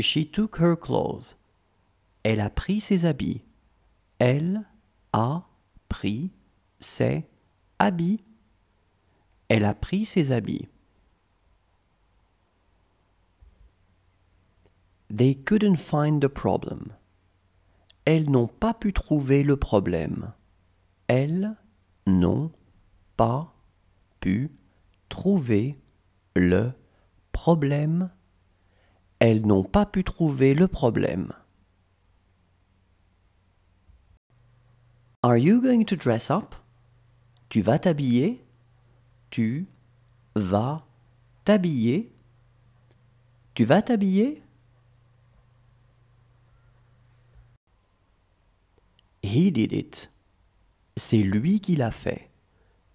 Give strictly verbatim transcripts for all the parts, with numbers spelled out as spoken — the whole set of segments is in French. She took her clothes. Elle a pris ses habits. Elle a pris ses habits. Elle a pris ses habits. They couldn't find the problem. Elles n'ont pas pu trouver le problème. Elles n'ont pas pu trouver le problème. Elles n'ont pas pu trouver le problème. Are you going to dress up? Tu vas t'habiller? Tu vas t'habiller? Tu vas t'habiller? He did it. C'est lui qui l'a fait.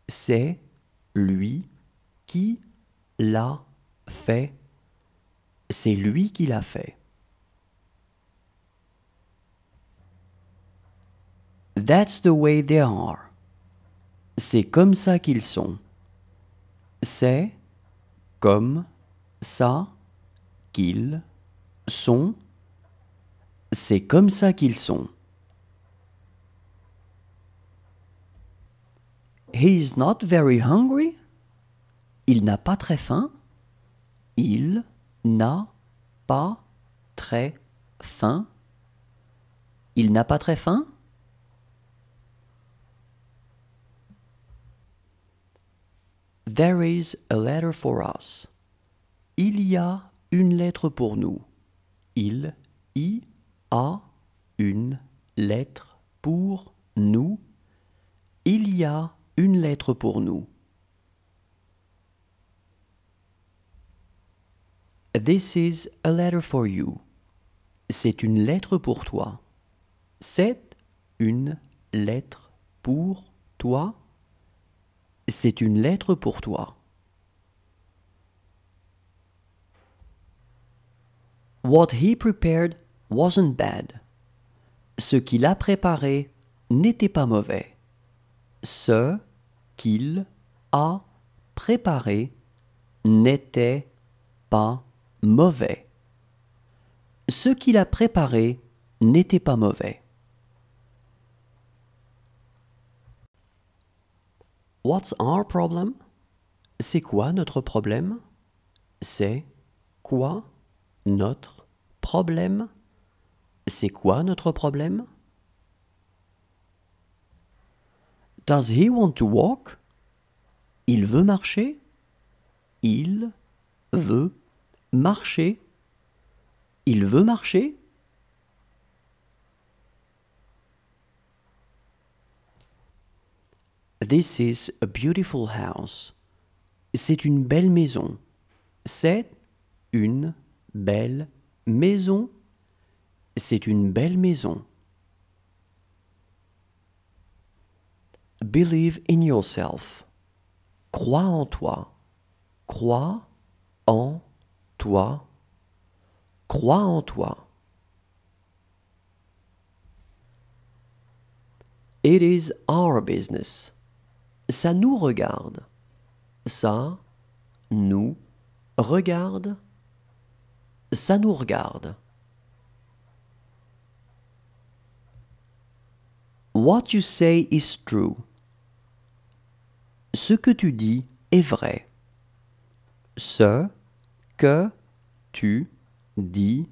C'est lui qui l'a fait. C'est lui qui l'a fait. That's the way they are. C'est comme ça qu'ils sont. C'est comme ça qu'ils sont. C'est comme ça qu'ils sont. He's not very hungry. Il n'a pas très faim. Il n'a pas très faim. Il n'a pas très faim. There is a letter for us. Il y a une lettre pour nous. Il y a une lettre pour nous. Il y a une lettre pour nous. This is a letter for you. C'est une lettre pour toi. C'est une lettre pour toi. C'est une lettre pour toi. What he prepared wasn't bad. Ce qu'il a préparé n'était pas mauvais. Ce qu'il a préparé n'était pas mauvais. Ce qu'il a préparé n'était pas mauvais. What's our problem? C'est quoi notre problème? C'est quoi notre problème? C'est quoi notre problème? Does he want to walk? Il veut marcher. Il veut marcher. Il veut marcher. This is a beautiful house. C'est une belle maison. C'est une belle maison. C'est une belle maison. Believe in yourself. Crois en toi. Crois en toi. Crois en toi. It is our business. Ça nous regarde. Ça nous regarde. Ça nous regarde. What you say is true. Ce que tu dis est vrai. Ce que tu dis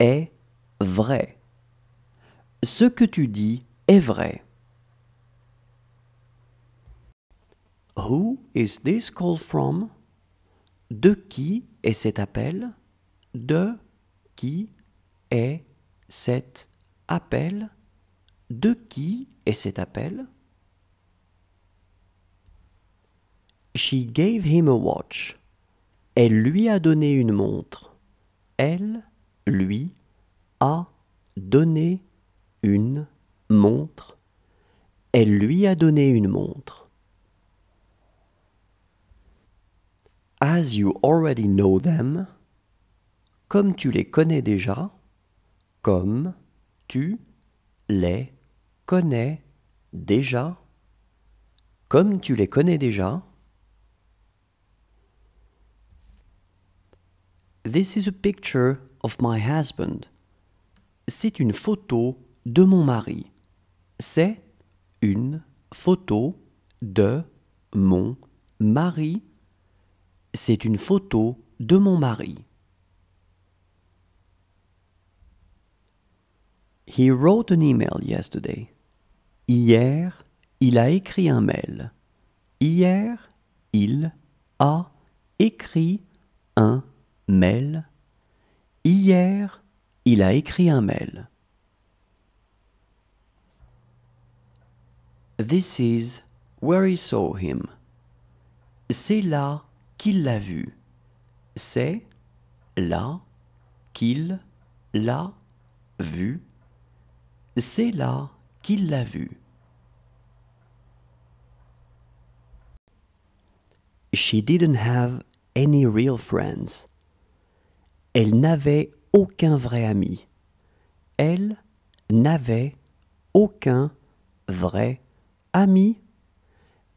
est vrai. Ce que tu dis est vrai. Who is this call from? De qui est cet appel? De qui est cet appel? De qui est cet appel? She gave him a watch. Elle lui a donné une montre. Elle lui a donné une montre. Elle lui a donné une montre. As you already know them. Comme tu les connais déjà. Comme tu les connais déjà. Comme tu les connais déjà. This is a picture of my husband. C'est une photo de mon mari. C'est une photo de mon mari. C'est une photo de mon mari. He wrote an email yesterday. Hier, il a écrit un mail. Hier, il a écrit un mail. Hier, il a écrit un mail. This is where he saw him. C'est là qu'il l'a vu. C'est là qu'il l'a vu. C'est là qu'il l'a vu. She didn't have any real friends. Elle n'avait aucun vrai ami. Elle n'avait aucun vrai ami.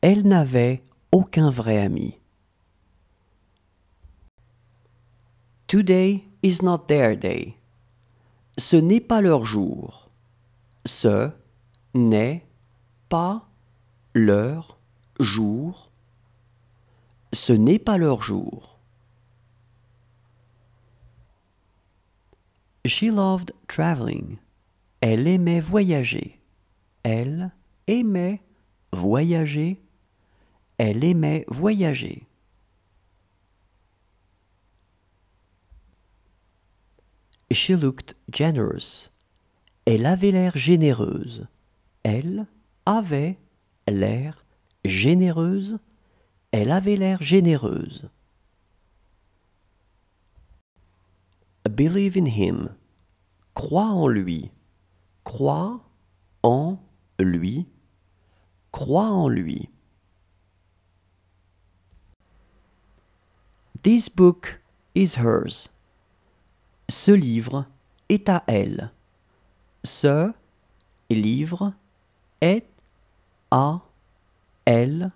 Elle n'avait aucun vrai ami. Today is not their day. Ce n'est pas leur jour. Ce n'est pas leur jour. Ce n'est pas leur jour. She loved traveling. Elle aimait voyager. Elle aimait voyager. Elle aimait voyager. She looked generous. Elle avait l'air généreuse. Elle avait l'air généreuse. Elle avait l'air généreuse. Believe in him. Crois en lui. Crois en lui. Crois en lui. This book is hers. Ce livre est à elle. Ce livre est à elle.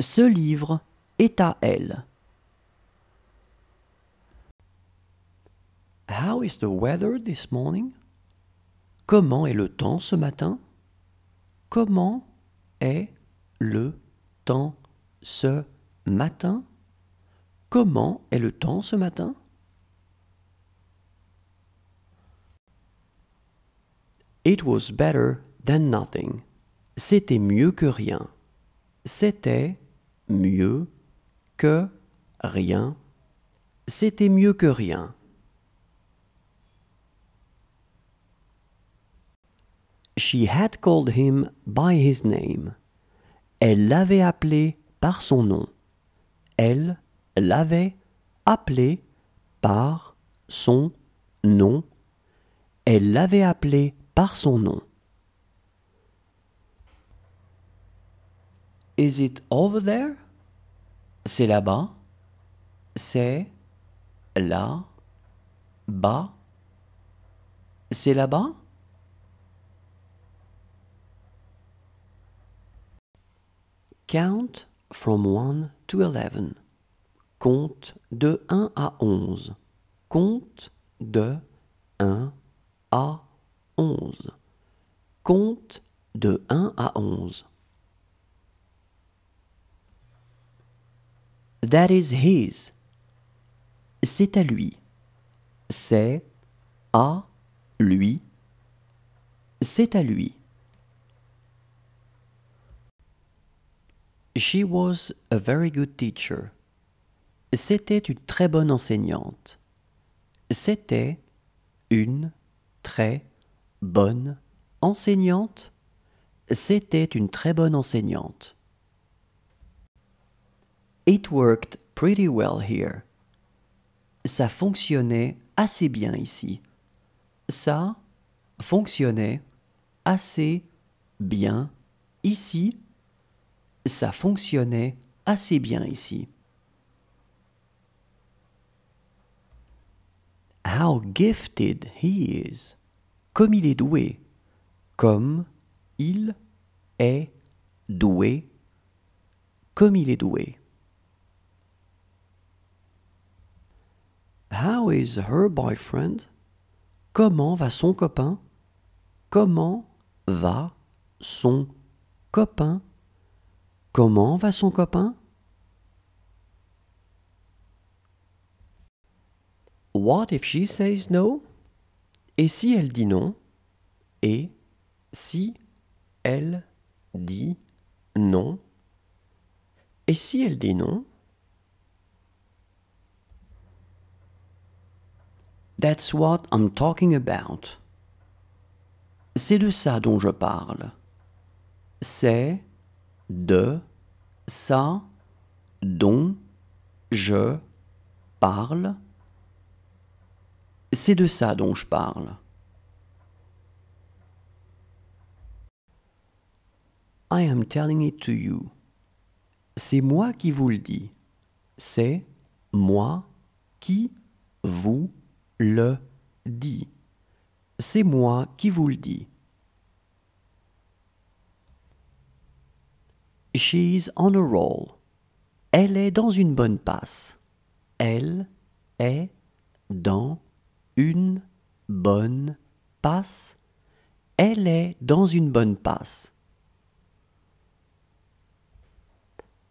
Ce livre est à elle. How is the weather this morning? Comment est le temps ce matin? Comment est le temps ce matin? Comment est le temps ce matin? It was better than nothing. C'était mieux que rien. C'était mieux que rien. C'était mieux que rien. She had called him by his name. Elle l'avait appelé par son nom. Elle l'avait appelé par son nom. Elle l'avait appelé par son nom. Is it over there? C'est là-bas. C'est là-bas. C'est là-bas. Count from one to eleven. Compte de un à onze. Compte de un à onze. Compte de un à onze. That is his. C'est à lui. C'est à lui. C'est à lui. She was a very good teacher. C'était une très bonne enseignante. C'était une très bonne enseignante. C'était une très bonne enseignante. It worked pretty well here. Ça fonctionnait assez bien ici. Ça fonctionnait assez bien ici. Ça fonctionnait assez bien ici. How gifted he is. Comme il est doué. Comme il est doué. Comme il est doué. How How is her boyfriend? Comment va son copain? Comment va son copain? Comment va son copain? What if she says no? Et si elle dit non? Et si elle dit non? Et si elle dit non? That's what I'm talking about. C'est de ça dont je parle. C'est de ça dont je parle. C'est de ça dont je parle. I am telling it to you. C'est moi qui vous le dis. C'est moi qui vous le dis. C'est moi qui vous le dis. She's on a roll. Elle est dans une bonne passe. Elle est dans une bonne passe. Elle est dans une bonne passe.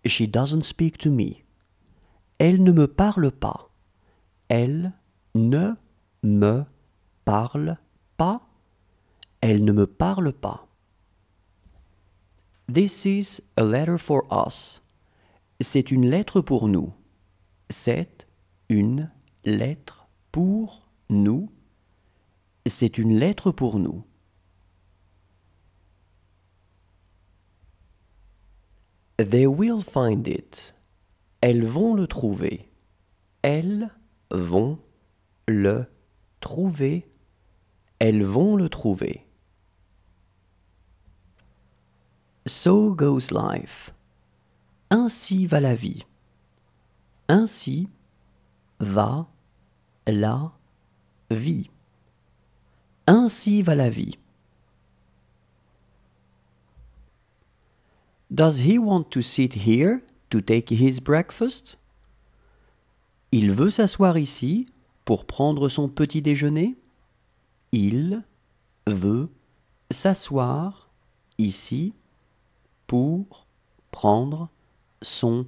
She doesn't speak to me. Elle ne me parle pas. Elle ne me parle pas. Elle ne me parle pas. This is a letter for us. C'est une lettre pour nous. C'est une lettre pour nous. C'est une lettre pour nous. They will find it. Elles vont le trouver. Elles vont le trouver. Elles vont le trouver. So goes life. Ainsi va la vie. Ainsi va la vie. Ainsi va la vie. Does he want to sit here to take his breakfast? Il veut s'asseoir ici pour prendre son petit déjeuner. Il veut s'asseoir ici pour prendre son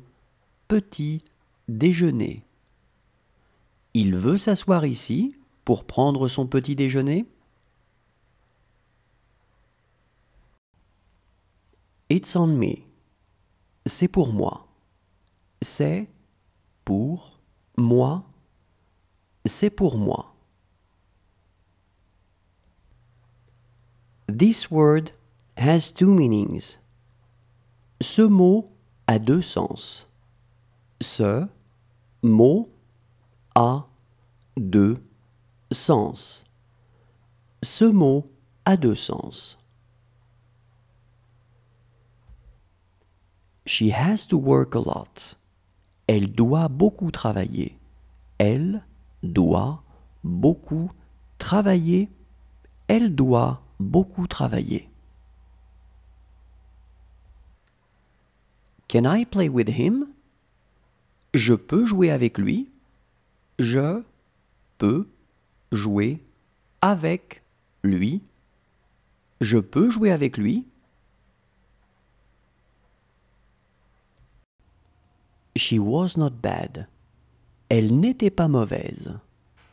petit déjeuner. Il veut s'asseoir ici pour prendre son petit déjeuner. It's on me. C'est pour moi. C'est pour moi. C'est pour moi. This word has two meanings. Ce mot a deux sens. Ce mot a deux sens. Ce mot a deux sens. She has to work a lot. Elle doit beaucoup travailler. Elle doit beaucoup travailler. Elle doit beaucoup travailler. Can I play with him? Je peux jouer avec lui. Je peux jouer avec lui. Je peux jouer avec lui. She was not bad. Elle n'était pas mauvaise.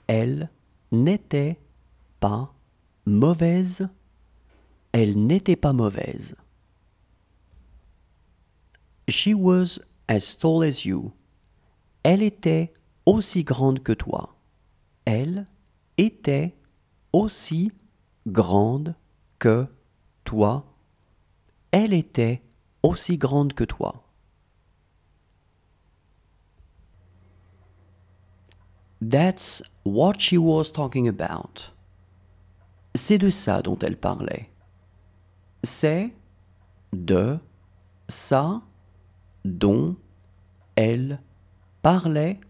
Elle n'était pas mauvaise. Elle n'était pas mauvaise. She was as tall as you. Elle était aussi grande que toi. Elle était aussi grande que toi. Elle était aussi grande que toi. That's what she was talking about. C'est de ça dont elle parlait. C'est de ça dont elle parlait.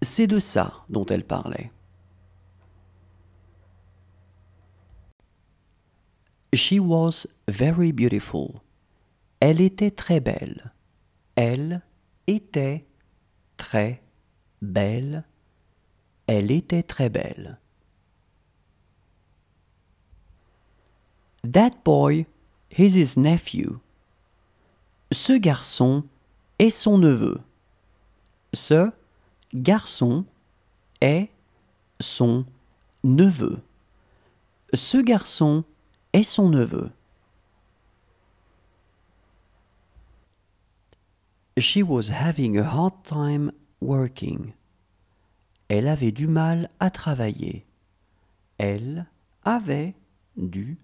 C'est de ça dont elle parlait. She was very beautiful. Elle était très belle. Elle était très belle. Belle. Elle était très belle. That boy is his nephew. Ce garçon est son neveu. Ce garçon est son neveu. Ce garçon est son neveu. She was having a hard time working. Elle avait du mal à travailler. Elle avait du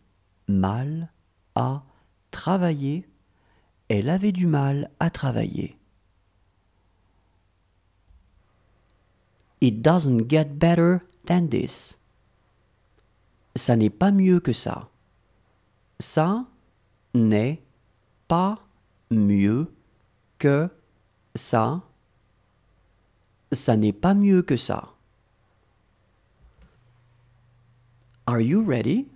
mal à travailler. Elle avait du mal à travailler. It doesn't get better than this. Ça n'est pas mieux que ça. Ça n'est pas mieux que ça. Ça n'est pas mieux que ça. Are you ready?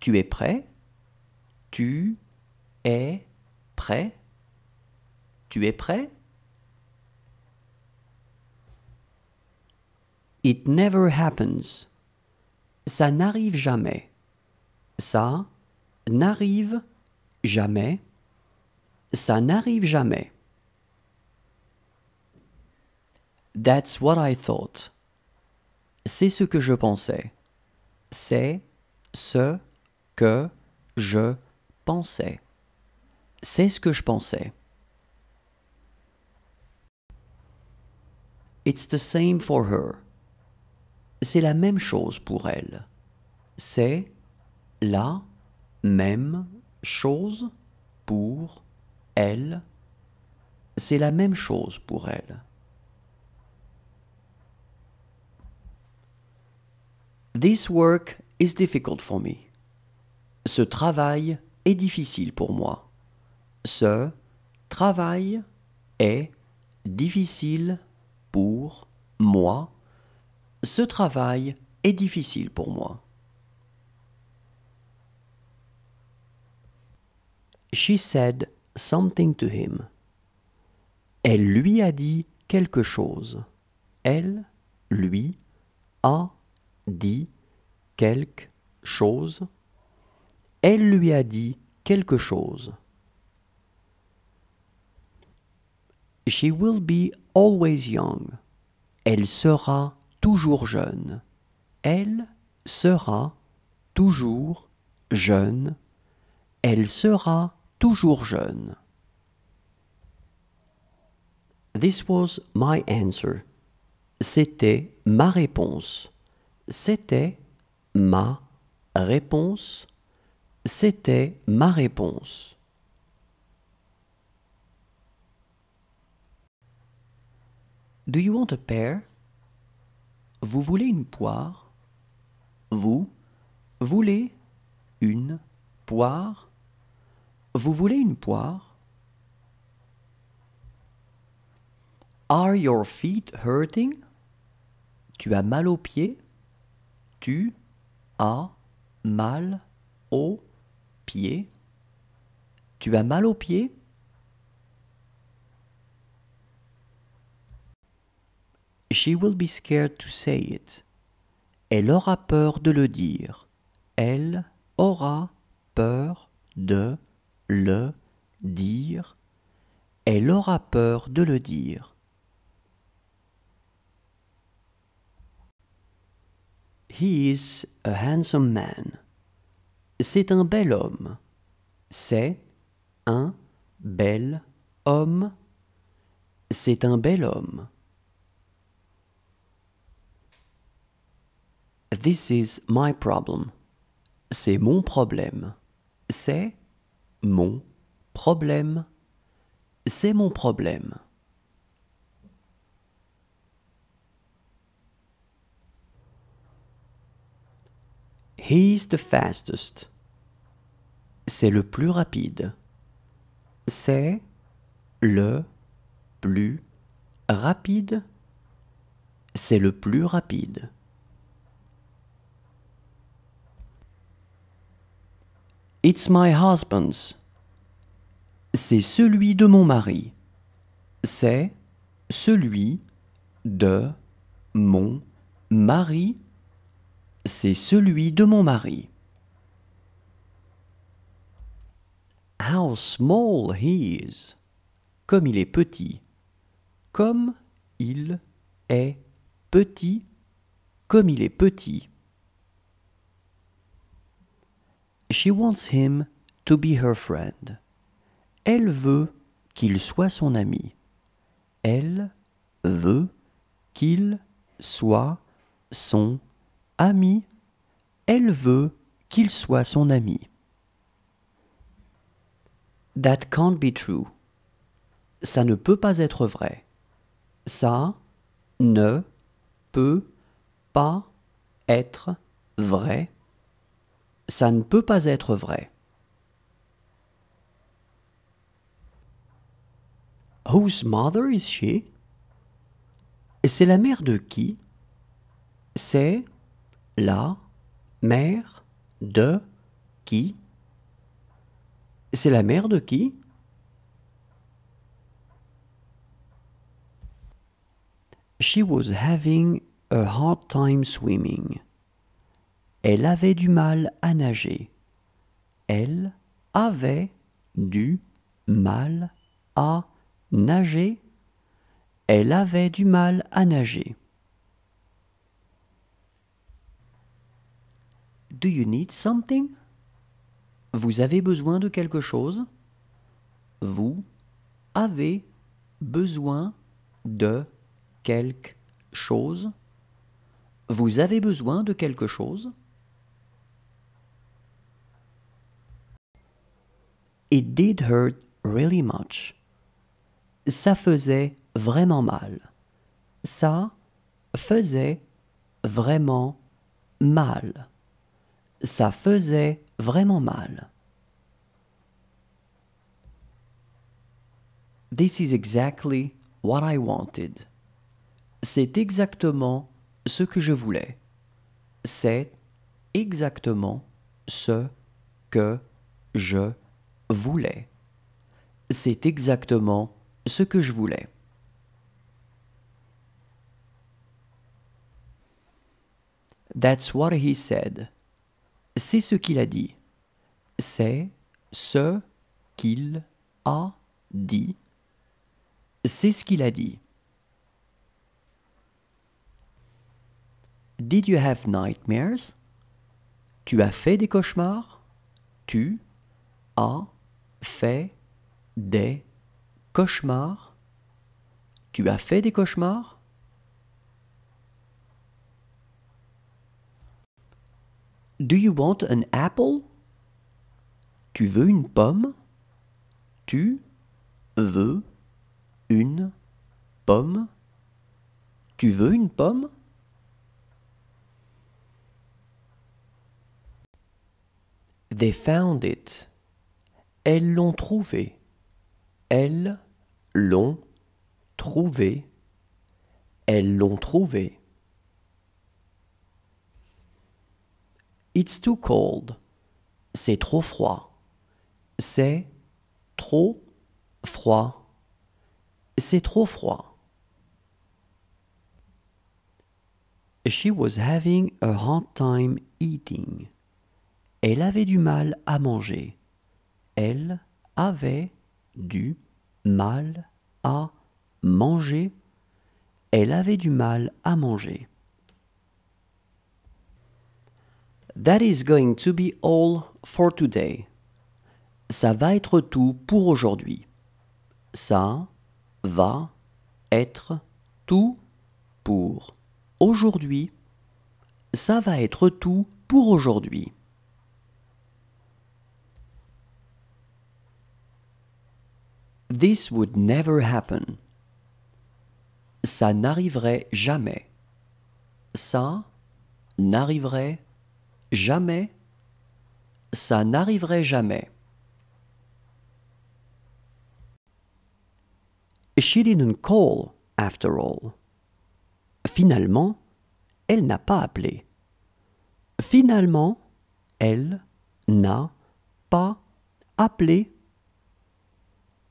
Tu es prêt? Tu es prêt? Tu es prêt? It never happens. Ça n'arrive jamais. Ça n'arrive jamais. Ça n'arrive jamais. That's what I thought. C'est ce que je pensais. C'est ce que je pensais. C'est ce que je pensais. It's the same for her. C'est la même chose pour elle. C'est la même chose pour elle. C'est la même chose pour elle. This work is difficult for me. Ce travail est difficile pour moi. Ce travail est difficile pour moi. Ce travail est difficile pour moi. She said something to him. Elle lui a dit quelque chose. Elle lui a dit quelque chose. Elle lui a dit quelque chose. She will be always young. Elle sera toujours jeune. Elle sera toujours jeune. Elle sera toujours jeune. This was my answer. C'était ma réponse. C'était ma réponse. C'était ma réponse. Do you want a pear? Vous voulez une poire? Vous voulez une poire? Vous voulez une poire? Are your feet hurting? Tu as mal aux pieds? Tu as mal aux pieds? Tu as mal aux pieds? She will be scared to say it. Elle aura peur de le dire. Elle aura peur de le dire. Elle aura peur de le dire. He is a handsome man. C'est un bel homme. C'est un bel homme. C'est un bel homme. This is my problem. C'est mon problème. C'est mon problème. C'est mon problème. He's the fastest. C'est le plus rapide. C'est le plus rapide. C'est le plus rapide. It's my husband's. C'est celui de mon mari. C'est celui de mon Mari, c'est celui de mon mari. How small he is. Comme il est petit. Comme il est petit. Comme il est petit. She wants him to be her friend. Elle veut qu'il soit son ami. Elle veut qu'il soit son ami. Elle veut qu'il soit son ami. That can't be true. Ça ne peut pas être vrai. Ça ne peut pas être vrai. Ça ne peut pas être vrai. Whose mother is she? C'est la mère de qui? C'est la mère de qui? C'est la mère de qui? She was having a hard time swimming. Elle avait du mal à nager. Elle avait du mal à nager. Elle avait du mal à nager. Do you need something? Vous avez besoin de quelque chose? Vous avez besoin de quelque chose? Vous avez besoin de quelque chose? It did hurt really much. Ça faisait vraiment mal. Ça faisait vraiment mal. Ça faisait vraiment mal. This is exactly what I wanted. C'est exactement ce que je voulais. C'est exactement ce que je voulais. C'est exactement ce que je voulais. That's what he said. C'est ce qu'il a dit. C'est ce qu'il a dit. C'est ce qu'il a dit. Did you have nightmares? Tu as fait des cauchemars? Tu as fait des cauchemars? Tu as fait des cauchemars? Do you want an apple? Tu veux une pomme? Tu veux une pomme? Tu veux une pomme? They found it. Elles l'ont trouvé. Elles l'ont trouvé. Elles l'ont trouvé. It's too cold. C'est trop froid. C'est trop froid. C'est trop froid. She was having a hard time eating. Elle avait du mal à manger. Elle avait du mal à manger. Elle avait du mal à manger. That is going to be all for today. Ça va être tout pour aujourd'hui. Ça va être tout pour aujourd'hui. Ça va être tout pour aujourd'hui. This would never happen. Ça n'arriverait jamais. Ça n'arriverait jamais. Ça n'arriverait jamais. She didn't call after all. Finalement, elle n'a pas appelé. Finalement, elle n'a pas appelé.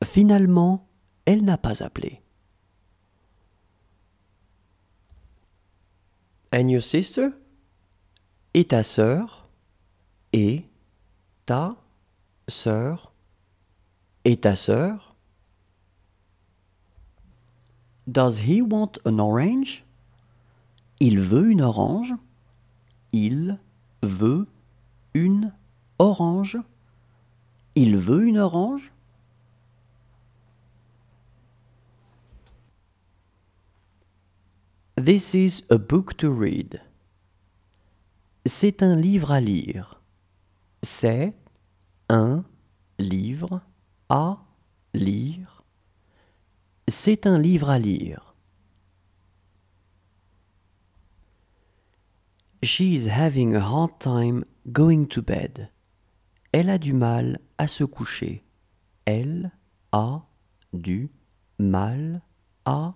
Finalement, elle n'a pas appelé. and your sister, et ta sœur, et ta sœur, et ta sœur. Does he want an orange? Il veut une orange. Il veut une orange. Il veut une orange. This is a book to read. C'est un livre à lire. C'est un livre à lire. C'est un livre à lire. She is having a hard time going to bed. Elle a du mal à se coucher. Elle a du mal à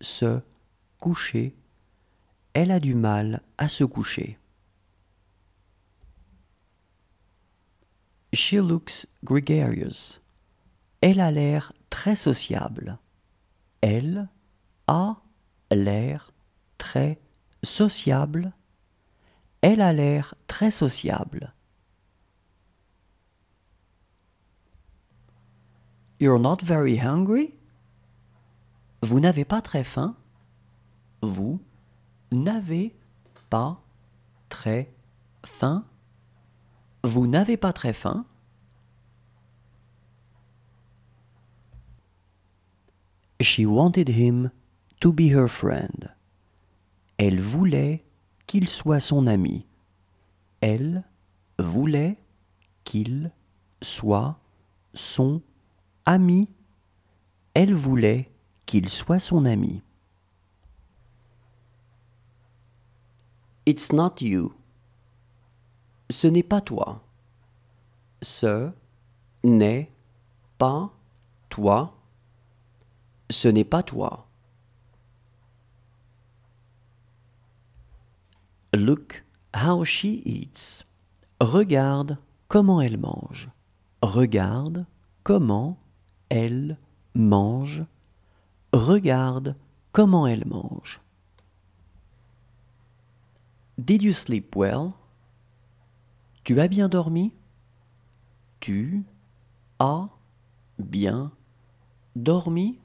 se coucher. Coucher. Elle a du mal à se coucher. She looks gregarious. Elle a l'air très sociable. Elle a l'air très sociable. Elle a l'air très sociable. You're not very hungry? Vous n'avez pas très faim? Vous n'avez pas très faim. Vous n'avez pas très faim. She wanted him to be her friend. Elle voulait qu'il soit son ami. Elle voulait qu'il soit son ami. Elle voulait qu'il soit son ami. It's not you. Ce n'est pas toi. Ce n'est pas toi. Ce n'est pas toi. Look how she eats. Regarde comment elle mange. Regarde comment elle mange. Regarde comment elle mange. Did you sleep well? Tu as bien dormi? Tu as bien dormi?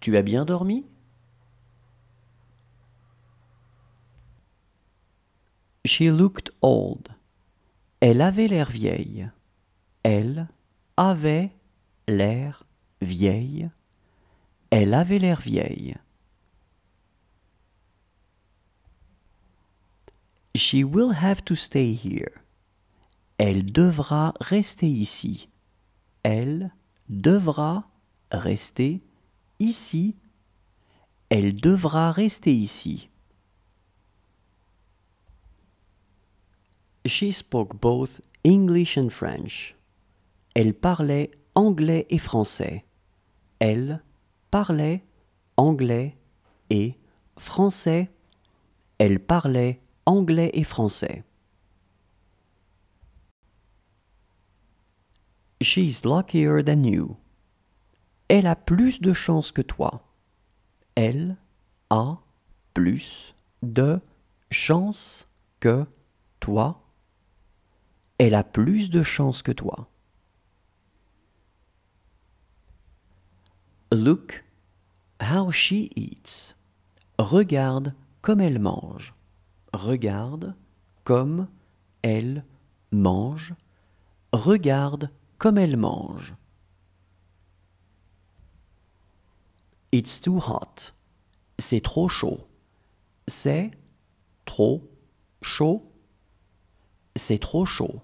Tu as bien dormi? She looked old. Elle avait l'air vieille. Elle avait l'air vieille. Elle avait l'air vieille. She will have to stay here. Elle devra rester ici. Elle devra rester ici. Elle devra rester ici. She spoke both English and French. Elle parlait anglais et français. Elle parlait anglais et français. Elle parlait anglais et français. She's luckier than you. Elle a plus de chance que toi. Elle a plus de chance que toi. Elle a plus de chance que toi. Look how she eats. Regarde comme elle mange. Regarde comme elle mange. Regarde comme elle mange. It's too hot. C'est trop chaud. C'est trop chaud. C'est trop chaud.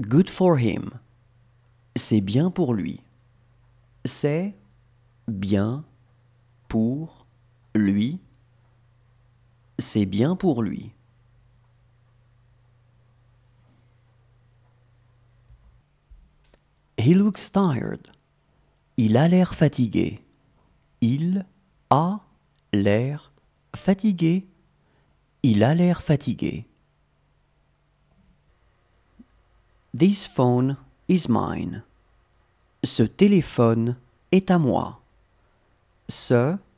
Good for him. C'est bien pour lui. C'est bien pour lui, c'est bien pour lui. He looks tired. Il a l'air fatigué. Il a l'air fatigué. Il a l'air fatigué. This phone is mine. Ce téléphone est à moi. ce